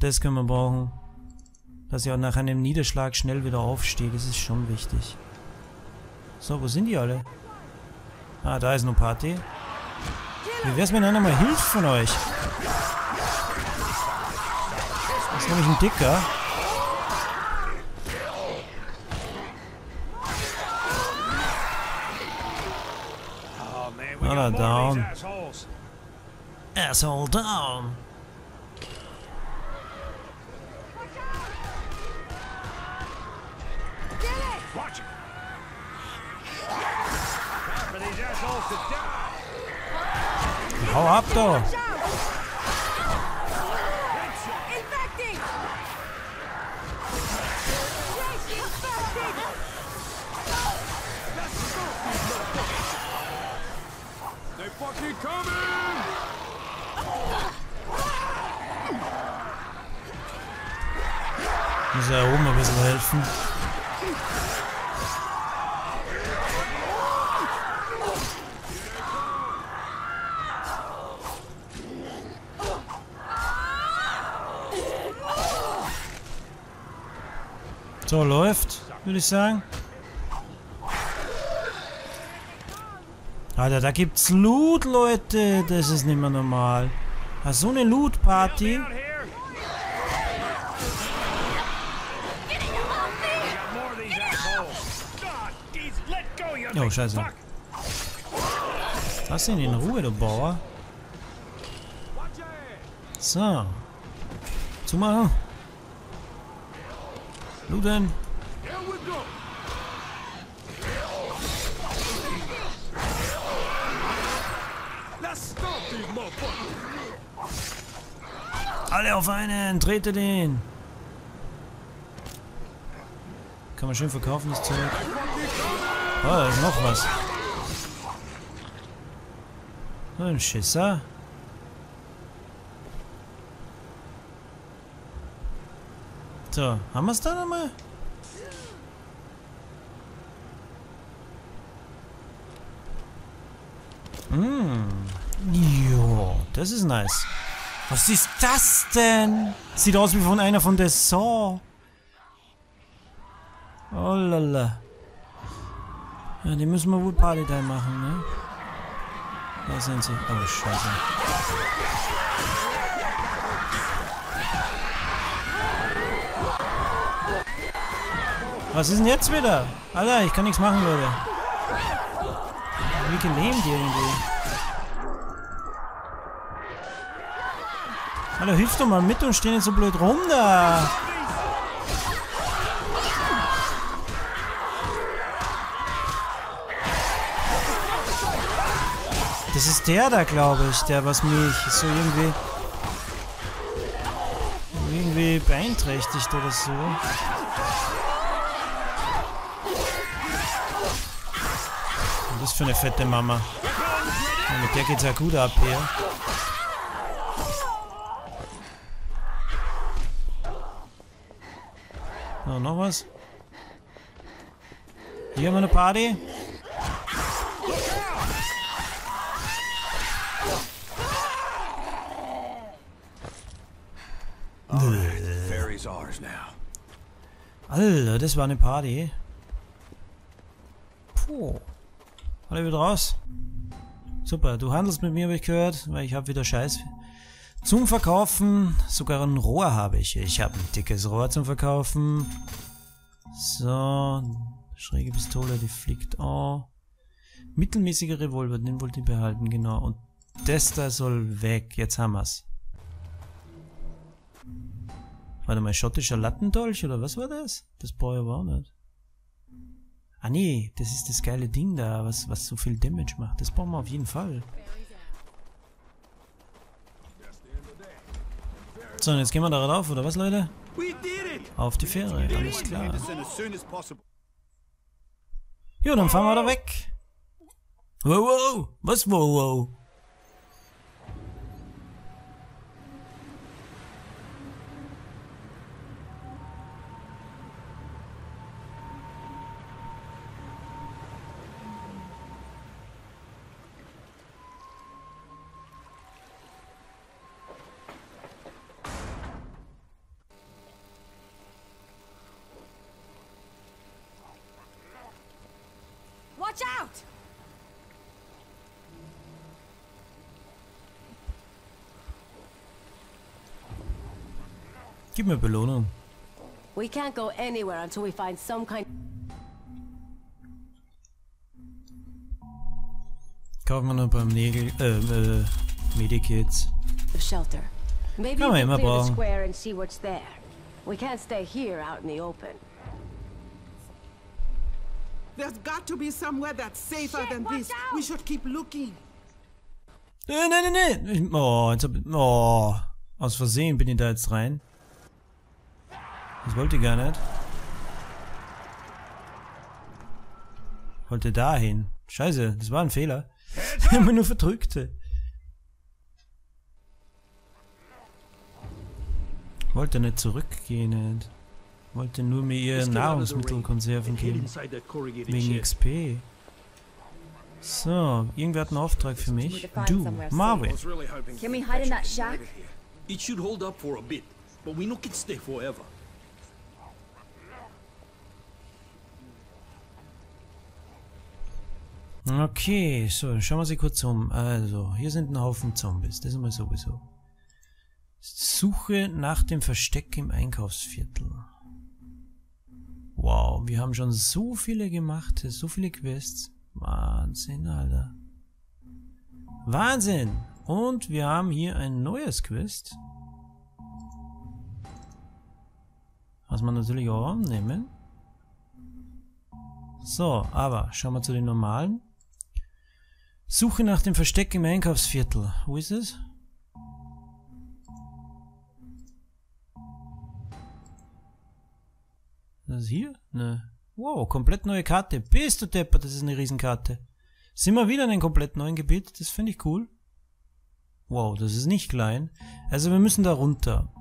Das können wir brauchen. Dass ich auch nach einem Niederschlag schnell wieder aufstehe, das ist schon wichtig. So, wo sind die alle? Ah, da ist noch Party. Wie wär's, wenn einer mal hilft von euch? Das ist nämlich ein Dicker. Alter, down. Asshole down. Hau ab, doch! Muss ja oben ein bisschen helfen. So läuft, würde ich sagen. Alter, da gibt's Loot, Leute. Das ist nicht mehr normal. Ach, so eine Loot-Party. Oh, scheiße. Lass ihn in Ruhe, du Bauer. So. Zumachen. Looten. Alle auf einen, trete den. Kann man schön verkaufen, das Zeug. Oh, da ist noch was. Ein Schisser. So, haben wir es da nochmal? Jo, das ist nice. Was ist das denn? Sieht aus wie von einer von der Saw. Oh lala. Ja, die müssen wir wohl Party da machen, ne? Da sind sie. Oh, scheiße. Was ist denn jetzt wieder? Alter, ich kann nichts machen, Leute. Wie gelähmt irgendwie. Alter, hilf doch mal mit und steh nicht so blöd rum da. Das ist der da, glaube ich, der was mich so irgendwie beeinträchtigt oder so. Was für eine fette Mama. Ja, mit der geht's ja gut ab hier. So, noch was? Hier haben wir eine Party. Alter, das war eine Party. Puh. Alle wieder raus. Super, du handelst mit mir, habe ich gehört, weil ich habe wieder Scheiß zum Verkaufen. Sogar ein Rohr habe ich. Ich habe ein dickes Rohr zum Verkaufen. So, schräge Pistole, die fliegt auch. Mittelmäßiger Revolver, den wollte ich behalten, genau. Und das da soll weg. Jetzt haben wir's. Warte mal, schottischer Lattendolch oder was war das? Das brauche ich aber auch nicht. Ah nee, das ist das geile Ding da, was so viel Damage macht. Das brauchen wir auf jeden Fall. So, und jetzt gehen wir da rauf, oder was, Leute? Auf die Fähre, alles klar. Jo, dann fahren wir da weg. Wow, wow, was wow, wow? Watch out! Gib mir Belohnung. We can't go anywhere until we find some kind. Kaufen wir noch beim Medikits. Shelter. Maybe we can clear the square and see what's there. We can't stay here out in the open. There's got to be somewhere that's safer than this. We should keep looking. Nein. Oh, aus Versehen bin ich da jetzt rein. Das wollte ich gar nicht. Wollte dahin. Scheiße, das war ein Fehler. Ich habe mich nur verdrückt. Wollte nicht zurückgehen. Nicht. Wollte nur mir ihr Nahrungsmittelkonserven geben. Wegen XP. So, irgendwer hat einen Auftrag für mich. Du, Marvin. Can we hide in that shack? It should hold up for a bit, but we know it can stay forever. Okay, so, schauen wir sie kurz um. Also, hier sind ein Haufen Zombies, das ist mal sowieso. Suche nach dem Versteck im Einkaufsviertel. Wow, wir haben schon so viele gemacht, so viele Quests. Wahnsinn, Alter. Wahnsinn! Und wir haben hier ein neues Quest. Was wir natürlich auch annehmen. So, aber schauen wir zu den normalen. Suche nach dem Versteck im Einkaufsviertel. Wo ist es? Das ist hier? Ne. Wow, komplett neue Karte. Bist du deppert, das ist eine Riesenkarte. Sind wir wieder in einem komplett neuen Gebiet? Das finde ich cool. Wow, das ist nicht klein. Also wir müssen da runter.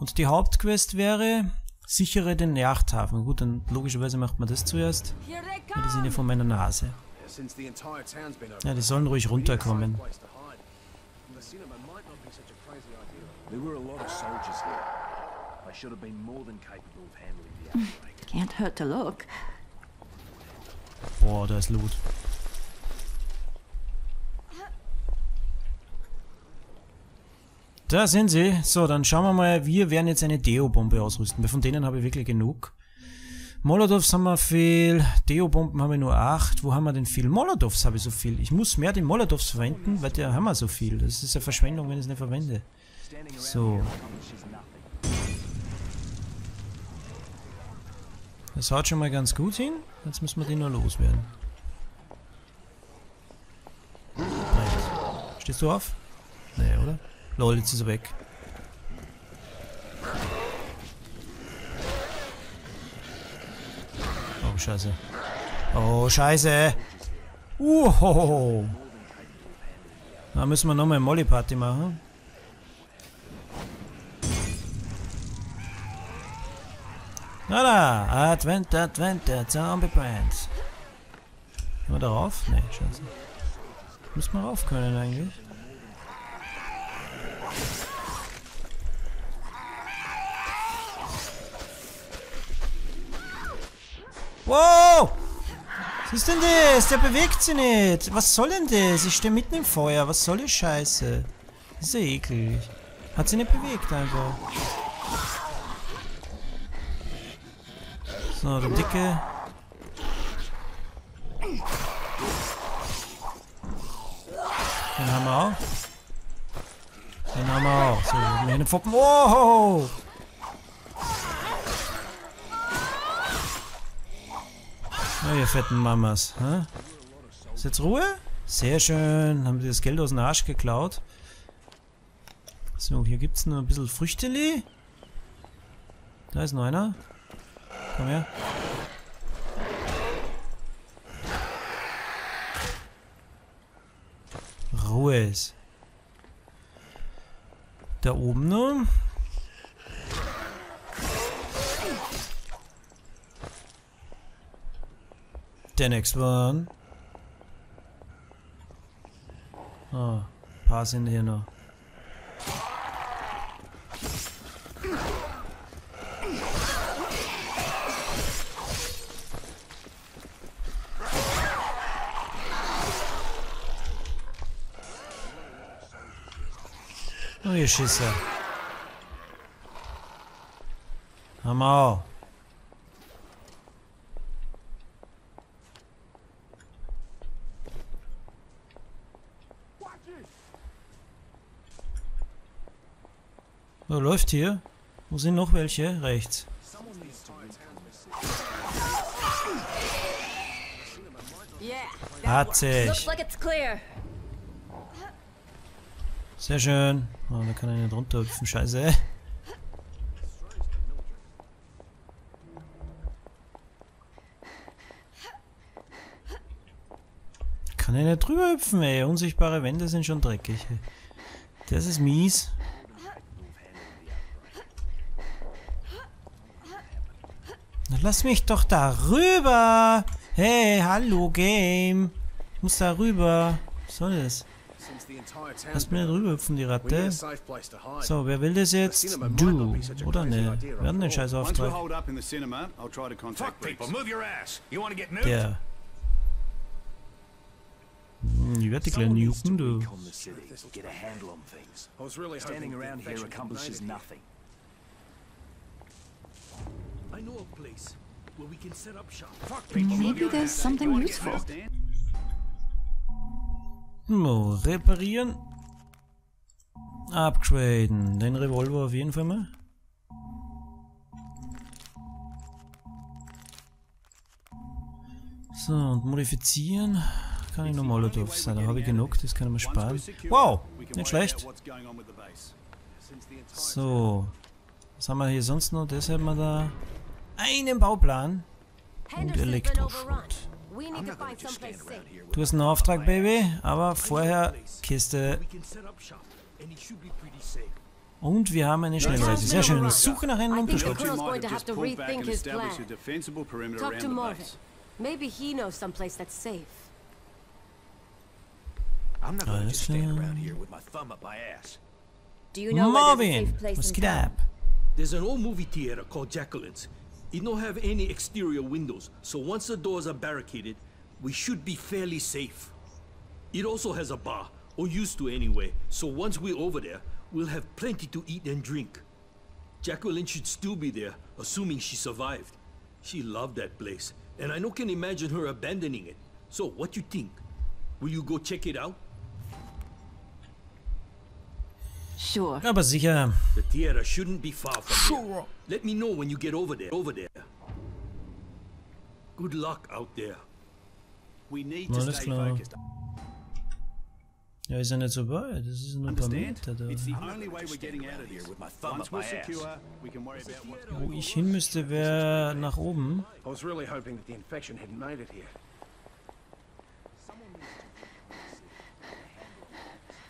Und die Hauptquest wäre, sichere den Yachthafen. Gut, dann logischerweise macht man das zuerst. Ja, die sind ja von meiner Nase. Ja, die sollen ruhig runterkommen. Can't hurt to look. Boah, da ist Loot. Da sind sie. So, dann schauen wir mal. Wir werden jetzt eine Deo-Bombe ausrüsten. Von denen habe ich wirklich genug. Molotovs haben wir viel. Deo-Bomben haben wir nur 8. Wo haben wir denn viel? Molotovs habe ich so viel. Ich muss mehr die Molotovs verwenden, weil da haben wir so viel. Das ist ja Verschwendung, wenn ich es nicht verwende. So. Das haut schon mal ganz gut hin. Jetzt müssen wir den nur loswerden. Nein. Stehst du auf? Nee, oder? Lol, jetzt ist er weg. Oh, scheiße. Oh, scheiße. Uhoho. Da müssen wir nochmal eine Molly-Party machen. Na da, Advent, Zombie Brand. Können wir da rauf? Ne, scheiße. Müssen wir rauf können eigentlich. Wow! Was ist denn das? Der bewegt sich nicht. Was soll denn das? Ich stehe mitten im Feuer. Was soll die Scheiße? Das ist ja eklig. Hat sie nicht bewegt einfach. So, der Dicke. Den haben wir auch. Den haben wir auch. So, wir haben Pfoppen. Oh! Na, ihr fetten Mamas. Hä? Ist jetzt Ruhe? Sehr schön. Haben sie das Geld aus dem Arsch geklaut. So, hier gibt es noch ein bisschen Früchteli. Da ist noch einer. Komm her. Ruhe ist. Da oben noch. Der nächste one. Ah, ein paar sind hier noch. angeschissen. Komm auf. So, läuft hier. Wo sind noch welche? Rechts. Hat sich. Sehr schön. Oh, da kann einer drunter hüpfen. Scheiße. Kann einer drüber hüpfen, ey. Unsichtbare Wände sind schon dreckig. Das ist mies. Na, lass mich doch da rüber. Hey, hallo Game. Ich muss da rüber. Was soll das? Lass mir drüber hüpfen, die Ratte. So, wer will das jetzt? Du, oder ne? Wir haben den scheiß Auftrag. Der. Ich werde die kleinen Jucken, du. Maybe there's something useful. So, reparieren. Upgraden. Den Revolver auf jeden Fall mal. So, und modifizieren kann ich nur Molotov sein. Da habe ich genug, das kann ich mir sparen. Wow, nicht schlecht. So, was haben wir hier sonst noch? Das haben wir da. Einen Bauplan. Und Elektroschrott. Du hast einen Auftrag, Baby, aber vorher Kiste. Und wir haben eine Schnellreise. Sehr schön. Ich suche nach einem Unterschlupf. Alles klar. Marvin, was geht ab? There's an old movie theater called Jacqueline's. It don't have any exterior windows, so once the doors are barricaded, we should be fairly safe. It also has a bar, or used to anyway, so once we're over there, we'll have plenty to eat and drink. Jacqueline should still be there, assuming she survived. She loved that place, and I no can imagine her abandoning it. So what you think? Will you go check it out? Sure. Aber sicher. The theater shouldn't be far from here. Let me know when you get over there. Good luck out there. We need to stay focused. Ja, ist ja nicht so weit. Das ist nur ein paar Meter da. Wo ich hin müsste, wäre nach oben.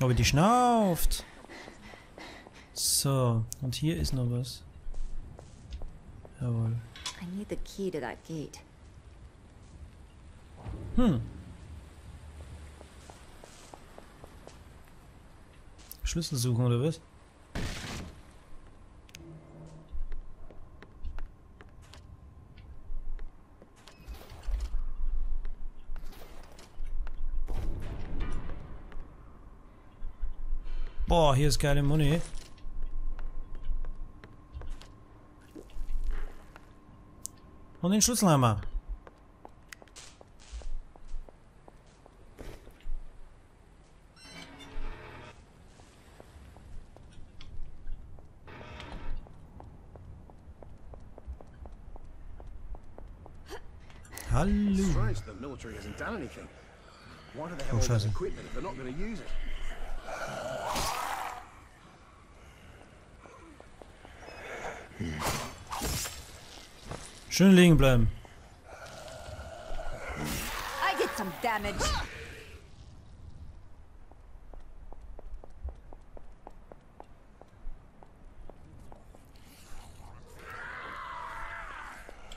Aber die schnauft. So, und hier ist noch was. Jawohl. Hm. Schlüssel suchen oder was? Boah, hier ist geile Muni. Und den Schlüssel haben wir. Hallo. Oh, Scheiße. Schön liegen bleiben. I get some damage.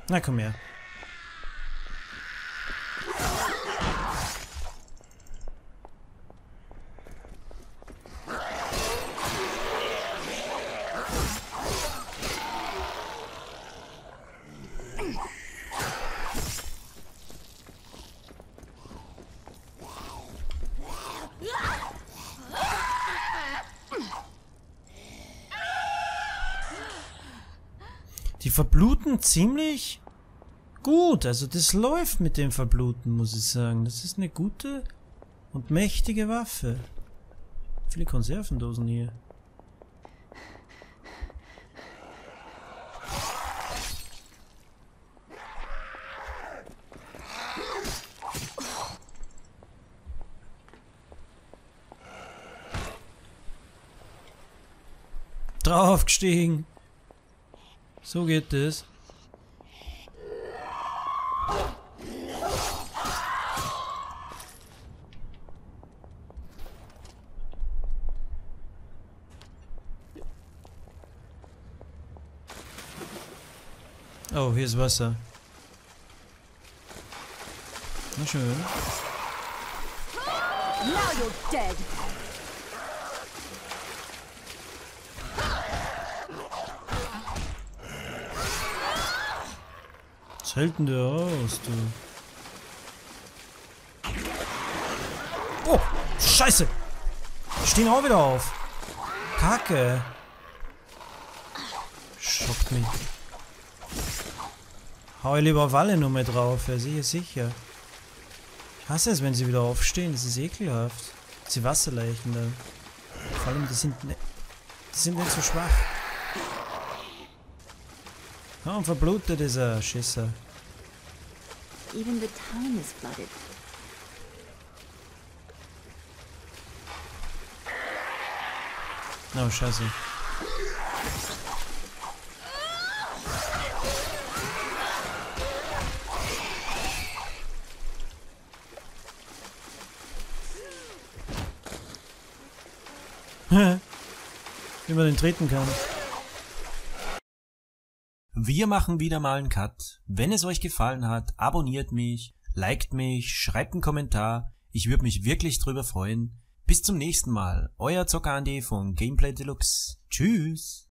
Na komm her. verbluten ziemlich gut. Also das läuft mit dem Verbluten, muss ich sagen. Das ist eine gute und mächtige Waffe. Viele Konservendosen hier. Draufgestiegen. So geht es. Oh, hier ist Wasser. Na schön. Now you're dead. Was hält denn der aus, du? Oh, Scheiße! Die stehen auch wieder auf. Kacke. Schockt mich. Hau ich lieber auf alle Nummer drauf, ja, sicher. Ich hasse es, wenn sie wieder aufstehen, das ist ekelhaft. Sie Wasserleichen dann. Vor allem, die sind nicht so schwach. Warum verblutet dieser Schisser? Even the town is flooded. Oh, Scheiße. Wie man den treten kann. Wir machen wieder mal einen Cut. Wenn es euch gefallen hat, abonniert mich, liked mich, schreibt einen Kommentar. Ich würde mich wirklich drüber freuen. Bis zum nächsten Mal. Euer Zocker Andi von Gameplay Deluxe. Tschüss.